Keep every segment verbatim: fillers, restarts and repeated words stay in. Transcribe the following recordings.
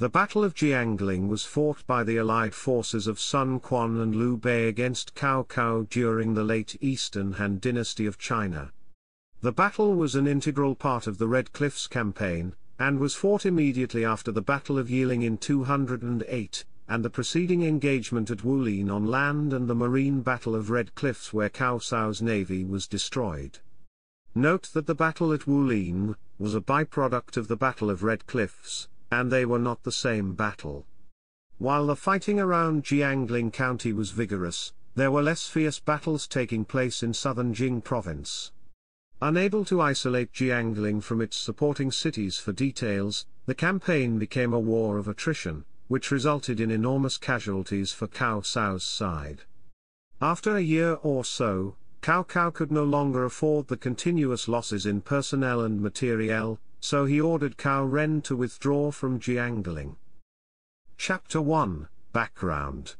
The Battle of Jiangling was fought by the allied forces of Sun Quan and Liu Bei against Cao Cao during the late Eastern Han Dynasty of China. The battle was an integral part of the Red Cliffs campaign, and was fought immediately after the Battle of Yiling in two hundred eight, and the preceding engagement at Wulin on land and the Marine Battle of Red Cliffs where Cao Cao's navy was destroyed. Note that the battle at Wulin was a byproduct of the Battle of Red Cliffs, and they were not the same battle. While the fighting around Jiangling County was vigorous, there were less fierce battles taking place in southern Jing Province. Unable to isolate Jiangling from its supporting cities for details, the campaign became a war of attrition, which resulted in enormous casualties for Cao Cao's side. After a year or so, Cao Cao could no longer afford the continuous losses in personnel and materiel, so he ordered Cao Ren to withdraw from Jiangling. Chapter one, Background.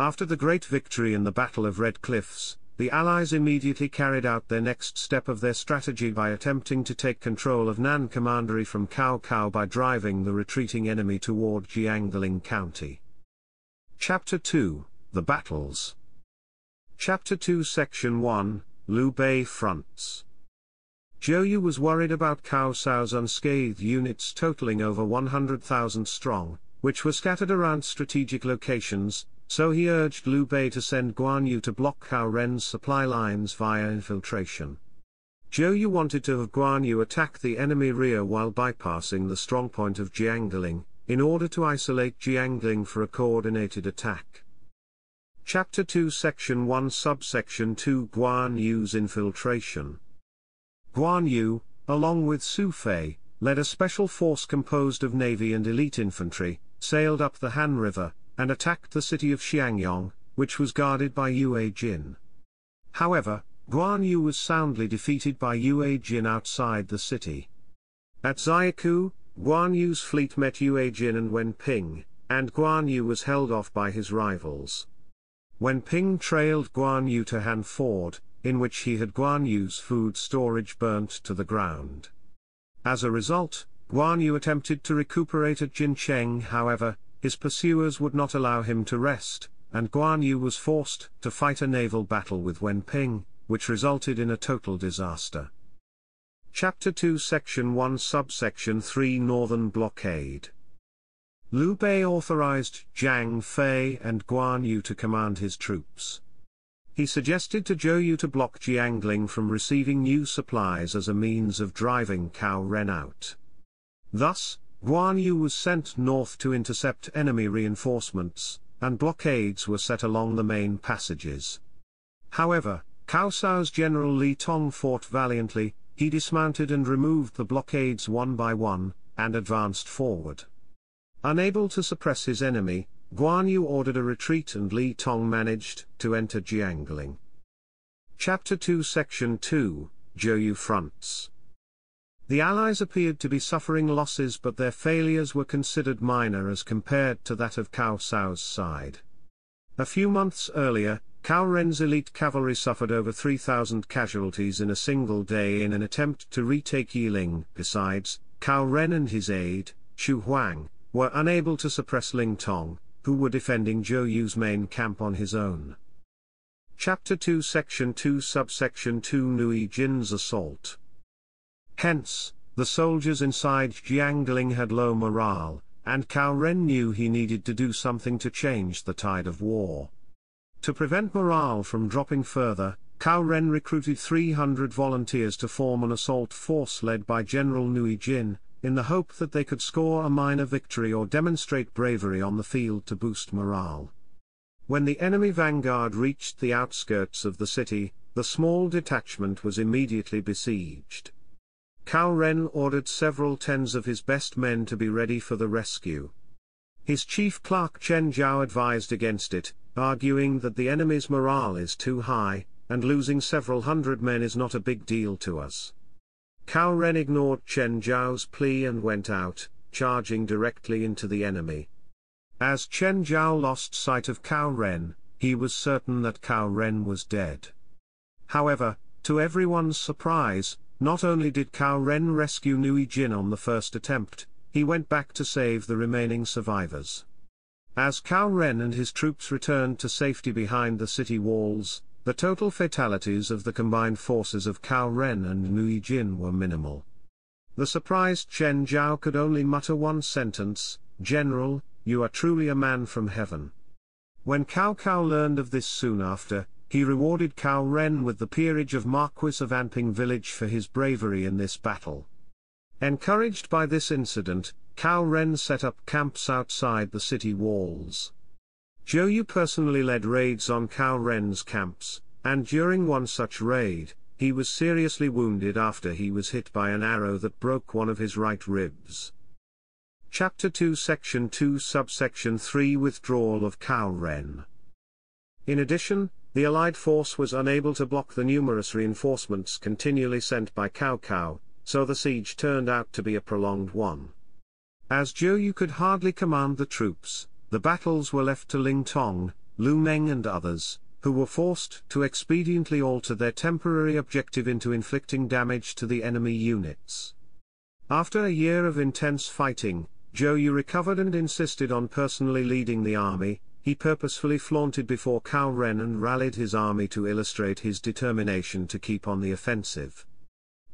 After the great victory in the Battle of Red Cliffs, the Allies immediately carried out their next step of their strategy by attempting to take control of Nan Commandery from Cao Cao by driving the retreating enemy toward Jiangling County. Chapter two, The Battles. Chapter two, Section one, Liu Bei Fronts. Zhou Yu was worried about Cao Cao's unscathed units totaling over one hundred thousand strong, which were scattered around strategic locations, so he urged Liu Bei to send Guan Yu to block Cao Ren's supply lines via infiltration. Zhou Yu wanted to have Guan Yu attack the enemy rear while bypassing the strongpoint of Jiangling, in order to isolate Jiangling for a coordinated attack. Chapter two, Section one, Subsection two, Guan Yu's Infiltration. Guan Yu, along with Su Fei, led a special force composed of navy and elite infantry, sailed up the Han River, and attacked the city of Xiangyang, which was guarded by Yue Jin. However, Guan Yu was soundly defeated by Yue Jin outside the city. At Zaiqiu, Guan Yu's fleet met Yue Jin and Wen Ping, and Guan Yu was held off by his rivals. Wen Ping trailed Guan Yu to Han Ford, in which he had Guan Yu's food storage burnt to the ground. As a result, Guan Yu attempted to recuperate at Jincheng. However, his pursuers would not allow him to rest, and Guan Yu was forced to fight a naval battle with Wen Ping, which resulted in a total disaster. Chapter two, Section one, Subsection three, Northern Blockade. Liu Bei authorized Zhang Fei and Guan Yu to command his troops. He suggested to Zhou Yu to block Jiangling from receiving new supplies as a means of driving Cao Ren out. Thus, Guan Yu was sent north to intercept enemy reinforcements, and blockades were set along the main passages. However, Cao Cao's general Li Tong fought valiantly. He dismounted and removed the blockades one by one, and advanced forward. Unable to suppress his enemy, Guan Yu ordered a retreat and Li Tong managed to enter Jiangling. Chapter two, Section two, Zhou Yu Fronts. The Allies appeared to be suffering losses, but their failures were considered minor as compared to that of Cao Cao's side. A few months earlier, Cao Ren's elite cavalry suffered over three thousand casualties in a single day in an attempt to retake Yiling. Besides, Cao Ren and his aide, Xu Huang, were unable to suppress Ling Tong, who were defending Zhou Yu's main camp on his own. Chapter two, Section two, Subsection two, Niu Jin's Assault. Hence, the soldiers inside Jiangling had low morale, and Cao Ren knew he needed to do something to change the tide of war. To prevent morale from dropping further, Cao Ren recruited three hundred volunteers to form an assault force led by General Niu Jin, in the hope that they could score a minor victory or demonstrate bravery on the field to boost morale. When the enemy vanguard reached the outskirts of the city, the small detachment was immediately besieged. Cao Ren ordered several tens of his best men to be ready for the rescue. His chief clerk Chen Zhao advised against it, arguing that the enemy's morale is too high, and losing several hundred men is not a big deal to us. Cao Ren ignored Chen Zhao's plea and went out, charging directly into the enemy. As Chen Zhao lost sight of Cao Ren, he was certain that Cao Ren was dead. However, to everyone's surprise, not only did Cao Ren rescue Niu Jin on the first attempt, he went back to save the remaining survivors. As Cao Ren and his troops returned to safety behind the city walls, the total fatalities of the combined forces of Cao Ren and Niu Jin were minimal. The surprised Chen Zhao could only mutter one sentence, "General, you are truly a man from heaven." When Cao Cao learned of this soon after, he rewarded Cao Ren with the peerage of Marquis of Anping village for his bravery in this battle. Encouraged by this incident, Cao Ren set up camps outside the city walls. Zhou Yu personally led raids on Cao Ren's camps, and during one such raid, he was seriously wounded after he was hit by an arrow that broke one of his right ribs. Chapter two Section two Subsection three Withdrawal of Cao Ren. In addition, the Allied force was unable to block the numerous reinforcements continually sent by Cao Cao, so the siege turned out to be a prolonged one. As Zhou Yu could hardly command the troops, the battles were left to Ling Tong, Lu Meng and others, who were forced to expediently alter their temporary objective into inflicting damage to the enemy units. After a year of intense fighting, Zhou Yu recovered and insisted on personally leading the army. He purposefully flaunted before Cao Ren and rallied his army to illustrate his determination to keep on the offensive.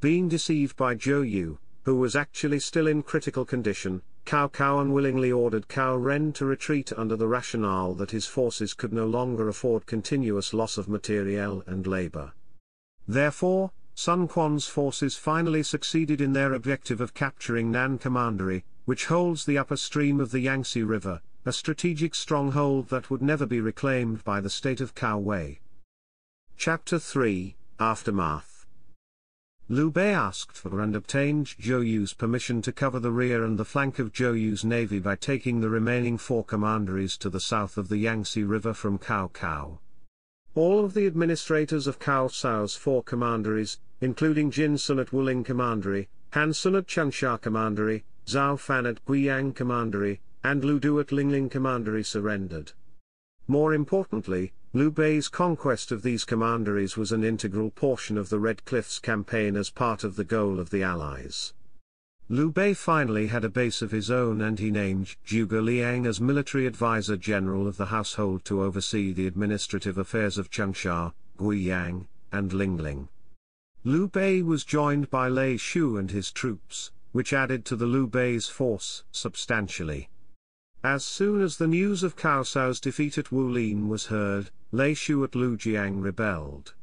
Being deceived by Zhou Yu, who was actually still in critical condition, Cao Cao unwillingly ordered Cao Ren to retreat under the rationale that his forces could no longer afford continuous loss of materiel and labor. Therefore, Sun Quan's forces finally succeeded in their objective of capturing Nan Commandery, which holds the upper stream of the Yangtze River, a strategic stronghold that would never be reclaimed by the state of Cao Wei. Chapter three, Aftermath. Liu Bei asked for and obtained Zhou Yu's permission to cover the rear and the flank of Zhou Yu's navy by taking the remaining four commanderies to the south of the Yangtze River from Cao Cao. All of the administrators of Cao Cao's four commanderies, including Jin Sun at Wulin Commandery, Han Sun at Changsha Commandery, Zhao Fan at Guiyang Commandery, and Lu Du at Lingling Commandery surrendered. More importantly, Liu Bei's conquest of these commanderies was an integral portion of the Red Cliffs campaign as part of the goal of the Allies. Liu Bei finally had a base of his own, and he named Zhuge Liang as military advisor general of the household to oversee the administrative affairs of Changsha, Guiyang, and Lingling. Liu Bei was joined by Lei Xu and his troops, which added to the Liu Bei's force substantially. As soon as the news of Cao Cao's defeat at Wulin was heard, Lei Xu at Lujiang rebelled.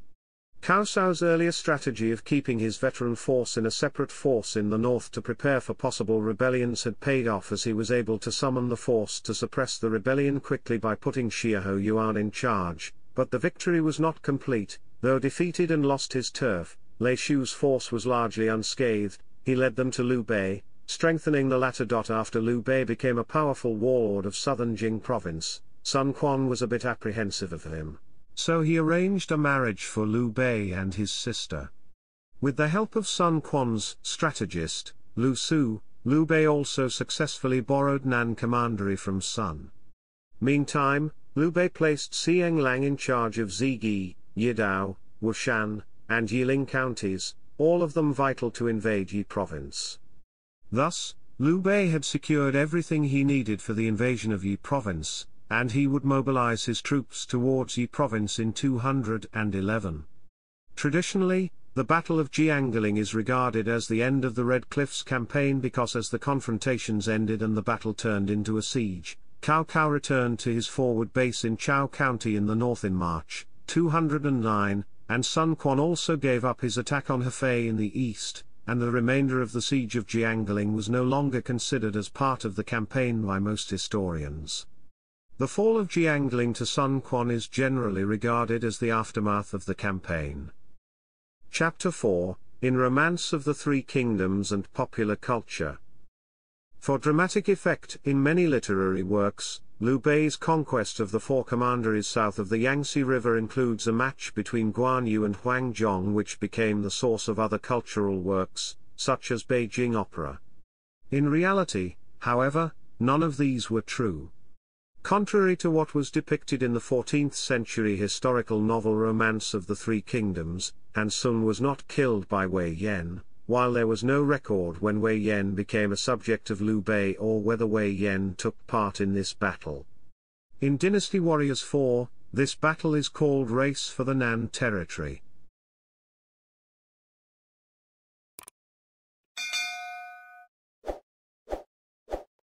Cao Cao's earlier strategy of keeping his veteran force in a separate force in the north to prepare for possible rebellions had paid off, as he was able to summon the force to suppress the rebellion quickly by putting Xiahou Yuan in charge, but the victory was not complete. Though defeated and lost his turf, Lei Xu's force was largely unscathed. He led them to Liu Bei, strengthening the latter. After Liu Bei became a powerful warlord of southern Jing Province, Sun Quan was a bit apprehensive of him, so he arranged a marriage for Liu Bei and his sister. With the help of Sun Quan's strategist, Lu Su, Liu Bei also successfully borrowed Nan Commandery from Sun. Meantime, Liu Bei placed Xiang Lang in charge of Zigi, Yidao, Wushan, and Yiling counties, all of them vital to invade Yi province. Thus, Liu Bei had secured everything he needed for the invasion of Yi province, and he would mobilize his troops towards Yi province in two hundred eleven. Traditionally, the Battle of Jiangling is regarded as the end of the Red Cliffs campaign because, as the confrontations ended and the battle turned into a siege, Cao Cao returned to his forward base in Chao County in the north in March, two hundred nine, and Sun Quan also gave up his attack on Hefei in the east, and the remainder of the siege of Jiangling was no longer considered as part of the campaign by most historians. The fall of Jiangling to Sun Quan is generally regarded as the aftermath of the campaign. Chapter four, In Romance of the Three Kingdoms and Popular Culture. For dramatic effect in many literary works, Liu Bei's conquest of the four commanderies south of the Yangtze River includes a match between Guan Yu and Huang Zhong, which became the source of other cultural works, such as Beijing opera. In reality, however, none of these were true. Contrary to what was depicted in the fourteenth century historical novel Romance of the Three Kingdoms, Han Sun was not killed by Wei Yan, while there was no record when Wei Yan became a subject of Liu Bei or whether Wei Yan took part in this battle. In Dynasty Warriors four, this battle is called Race for the Nan Territory.